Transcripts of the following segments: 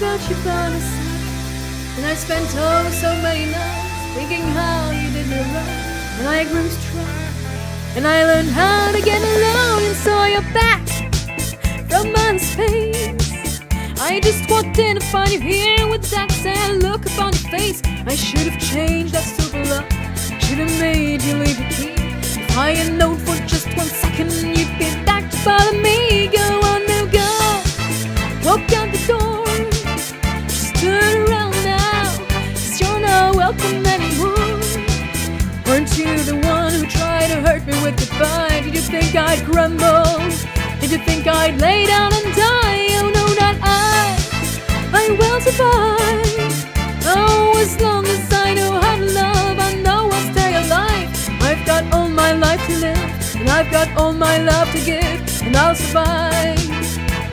about you fell asleep, and I spent oh so many nights thinking how you did it right. And I grew strong, and I learned how to get along, and saw your back from space. I just walked in to find you here with that sad look upon your face. I should have changed that stupid look, should have made you leave your key. If I had known for just 1 second you'd be back to follow me. Go on now, go. Walk out the door, just turn around now, 'cause you're not welcome anymore. Weren't you the one who tried to hurt me with goodbye? Did you think I'd crumble? Did you think I'd lay down and die? Oh no, not I will survive. Oh, as long as I know how to love, I know I'll stay alive. I've got all my life to live, and I've got all my love to give, and I'll survive.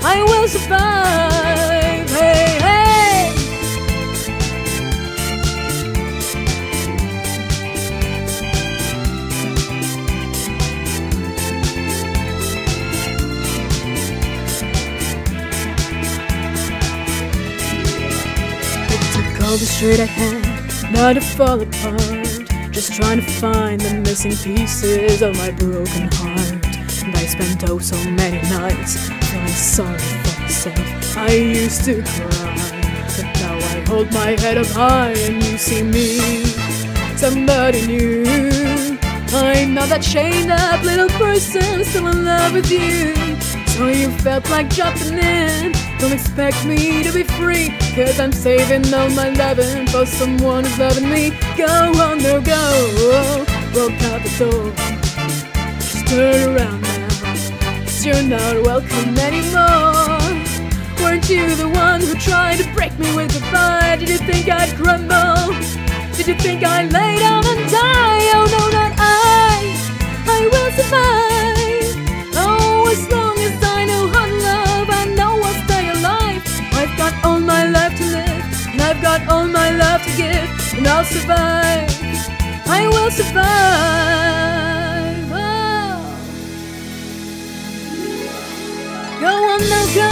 I will survive. Hey, hey. All the straight I had, not to fall apart, just trying to find the missing pieces of my broken heart. And I spent oh so many nights feeling sorry for myself. I used to cry, but now I hold my head up high, and you see me, somebody new. I'm not that chained up little person, still in love with you. So you felt like dropping in. Don't expect me to be free, 'cause I'm saving all my loving for someone who's loving me. Go on, no go. Walk out the door, just turn around now, 'cause you're not welcome anymore. Weren't you the one who tried to break me with goodbye? Did you think I'd crumble? Did you think I'd lay down and die? Oh no, not I will survive. Oh, as long as I know how to love, I know I'll stay alive. I've got all my life to live, and I've got all my love to give, and I'll survive. I will survive. Oh. Go on now, go.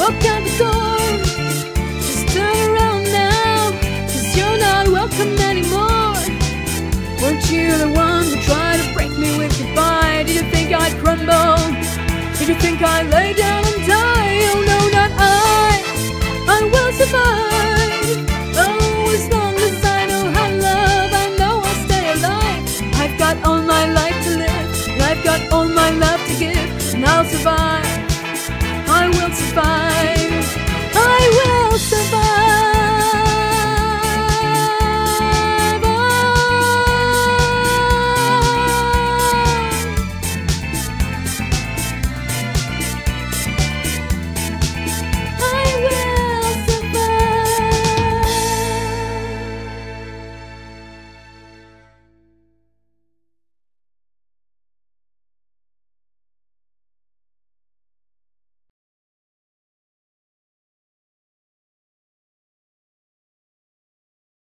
Walk out the door, just turn around now, 'cause you're not welcome anymore. Weren't you the one who tried to break me with goodbye? Did you think I'd crumble? Did you think I'd lay down and die? Oh no, not I will survive. Oh, as long as I know how to love, I know I'll stay alive. I've got all my life to live, and I've got all my love to give, and I'll survive. I will survive.